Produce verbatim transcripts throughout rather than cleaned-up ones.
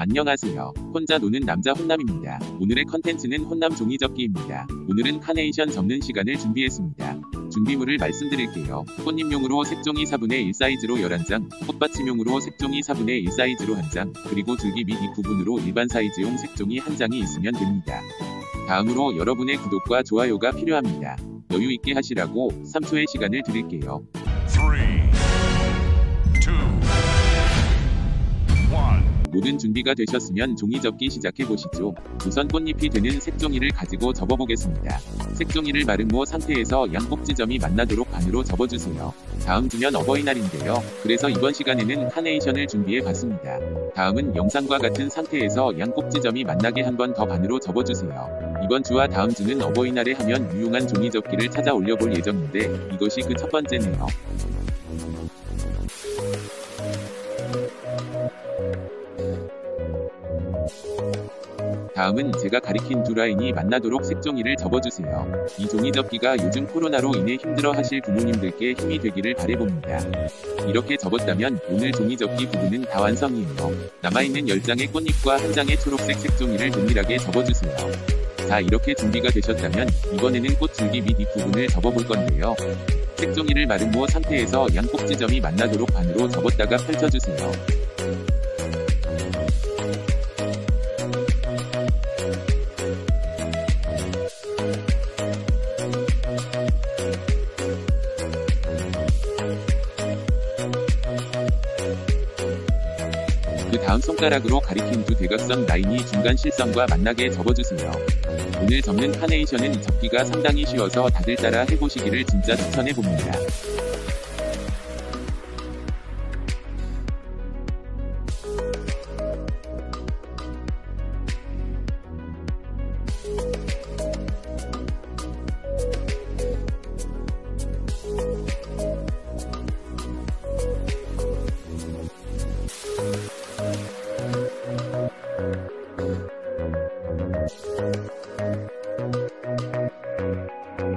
안녕하세요. 혼자 노는 남자 혼남입니다. 오늘의 컨텐츠는 혼남 종이접기입니다. 오늘은 카네이션 접는 시간을 준비했습니다. 준비물을 말씀드릴게요. 꽃잎용으로 색종이 사분의 일 사이즈로 열한 장, 꽃받침용으로 색종이 사분의 일 사이즈로 한 장, 그리고 줄기 밑 이 부분으로 일반 사이즈용 색종이 한 장이 있으면 됩니다. 다음으로 여러분의 구독과 좋아요가 필요합니다. 여유 있게 하시라고 삼 초의 시간을 드릴게요. 모든 준비가 되셨으면 종이접기 시작해보시죠. 우선 꽃잎이 되는 색종이를 가지고 접어보겠습니다. 색종이를 마른 모 상태에서 양 꼭지점이 만나도록 반으로 접어주세요. 다음 주면 어버이날인데요. 그래서 이번 시간에는 카네이션을 준비해봤습니다. 다음은 영상과 같은 상태에서 양 꼭지점이 만나게 한 번 더 반으로 접어주세요. 이번 주와 다음 주는 어버이날에 하면 유용한 종이접기를 찾아 올려볼 예정인데 이것이 그 첫 번째네요. 다음은 제가 가리킨 두 라인이 만나도록 색종이를 접어주세요. 이 종이접기가 요즘 코로나로 인해 힘들어 하실 부모님들께 힘이 되기를 바라봅니다. 이렇게 접었다면 오늘 종이접기 부분은 다 완성이에요. 남아있는 열 장의 꽃잎과 한 장의 초록색 색종이를 동일하게 접어주세요. 자, 이렇게 준비가 되셨다면 이번에는 꽃줄기 밑 뒷부분을 접어볼 건데요. 색종이를 마른 모 상태에서 양 꼭지점이 만나도록 반으로 접었다가 펼쳐주세요. 그 다음 손가락으로 가리킨 두 대각선 라인이 중간 실선과 만나게 접어주세요. 오늘 접는 카네이션은 접기가 상당히 쉬워서 다들 따라 해보시기를 진짜 추천해봅니다.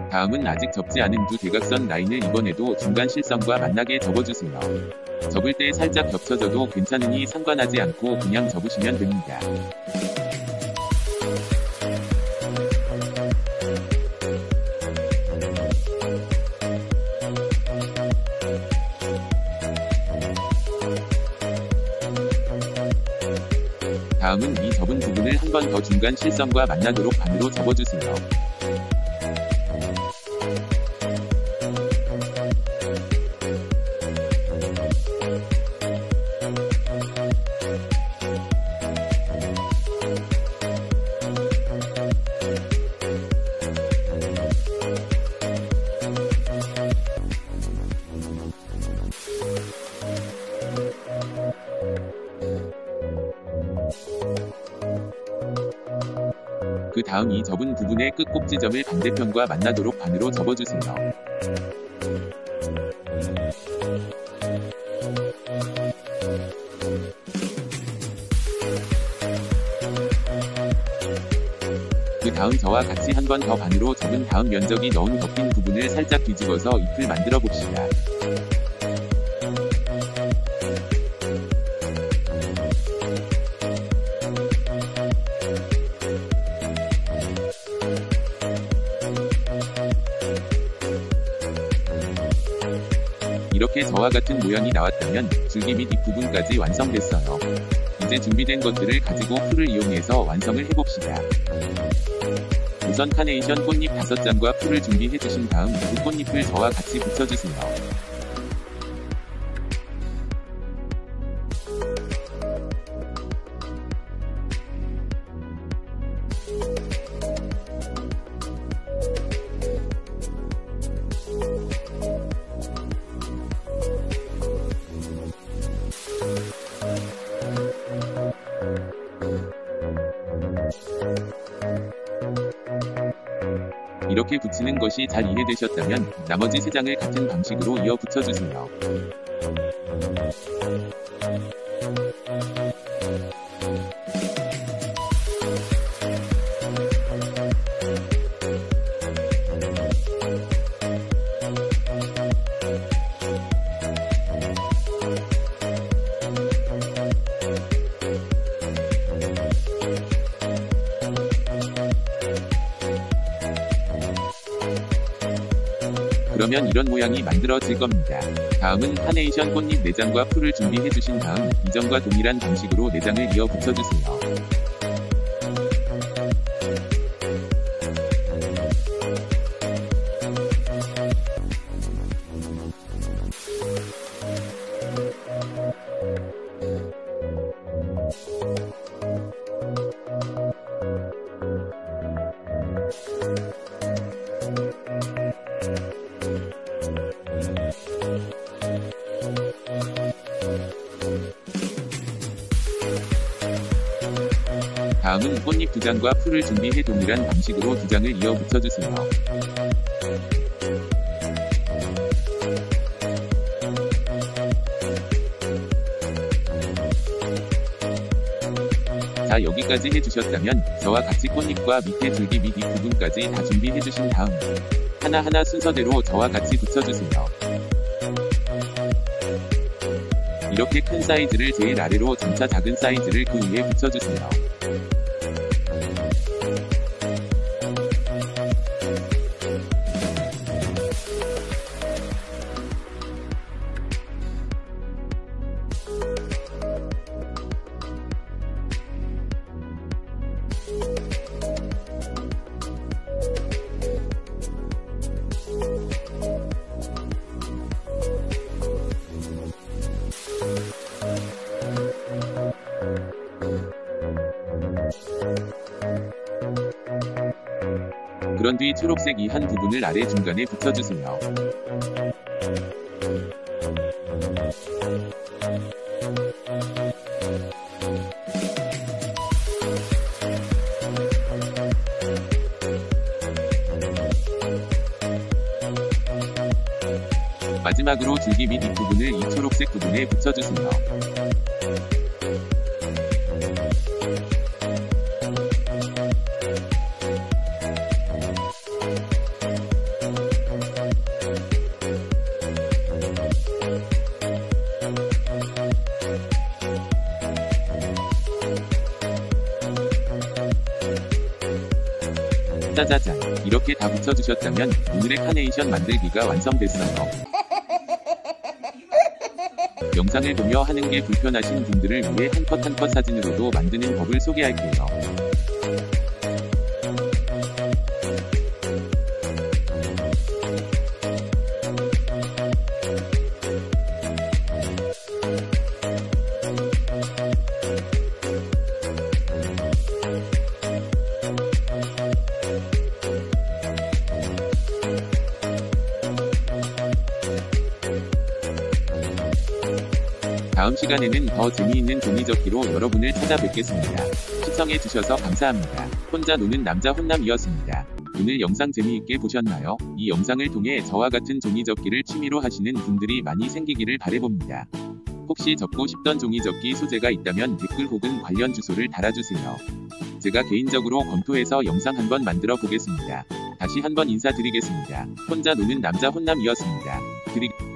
다음은 아직 접지 않은 두 대각선 라인을 이번에도 중간 실선과 만나게 접어주세요. 접을 때 살짝 겹쳐져도 괜찮으니 상관하지 않고 그냥 접으시면 됩니다. 다음은 이 접은 부분을 한 번 더 중간 실선과 만나도록 반으로 접어주세요. 그 다음 이 접은 부분의 끝 꼭지점을 반대편과 만나도록 반으로 접어주세요. 그 다음 저와 같이 한 번 더 반으로 접은 다음 면적이 너무 덮인 부분을 살짝 뒤집어서 잎을 만들어 봅시다. 이렇게 저와 같은 모양이 나왔다면 줄기 밑 뒷부분까지 완성됐어요. 이제 준비된 것들을 가지고 풀을 이용해서 완성을 해봅시다. 우선 카네이션 꽃잎 다섯 장과 풀을 준비해주신 다음 두 꽃잎을 저와 같이 붙여주세요. 이렇게 붙이는 것이 잘 이해되셨다면 나머지 세 장을 같은 방식으로 이어 붙여주세요. 그러면 이런 모양이 만들어질 겁니다. 다음은 카네이션 꽃잎 내장과 풀을 준비해 주신 다음 이전과 동일한 방식으로 내장을 이어 붙여주세요. 다음은 꽃잎 두 장과 풀을 준비해 동일한 방식으로 두 장을 이어 붙여주세요. 자, 여기까지 해주셨다면 저와 같이 꽃잎과 밑에 줄기 및 이 부분까지 다 준비해 주신 다음 하나하나 순서대로 저와 같이 붙여주세요. 이렇게 큰 사이즈를 제일 아래로 점차 작은 사이즈를 그 위에 붙여주세요. 그런 뒤 초록색 이 한 부분을 아래 중간에 붙여주세요. 마지막으로 줄기 및 이 부분을 이 초록색 부분에 붙여주세요. 짜자잔! 이렇게 다 붙여주셨다면 오늘의 카네이션 만들기가 완성됐어요. 영상을 보며 하는 게 불편하신 분들을 위해 한 컷 한 컷 사진으로도 만드는 법을 소개할게요. 다음 시간에는 더 재미있는 종이접기로 여러분을 찾아뵙겠습니다. 시청해주셔서 감사합니다. 혼자 노는 남자 혼남이었습니다. 오늘 영상 재미있게 보셨나요? 이 영상을 통해 저와 같은 종이접기를 취미로 하시는 분들이 많이 생기기를 바라봅니다. 혹시 접고 싶던 종이접기 소재가 있다면 댓글 혹은 관련 주소를 달아주세요. 제가 개인적으로 검토해서 영상 한번 만들어 보겠습니다. 다시 한번 인사드리겠습니다. 혼자 노는 남자 혼남이었습니다. 드리...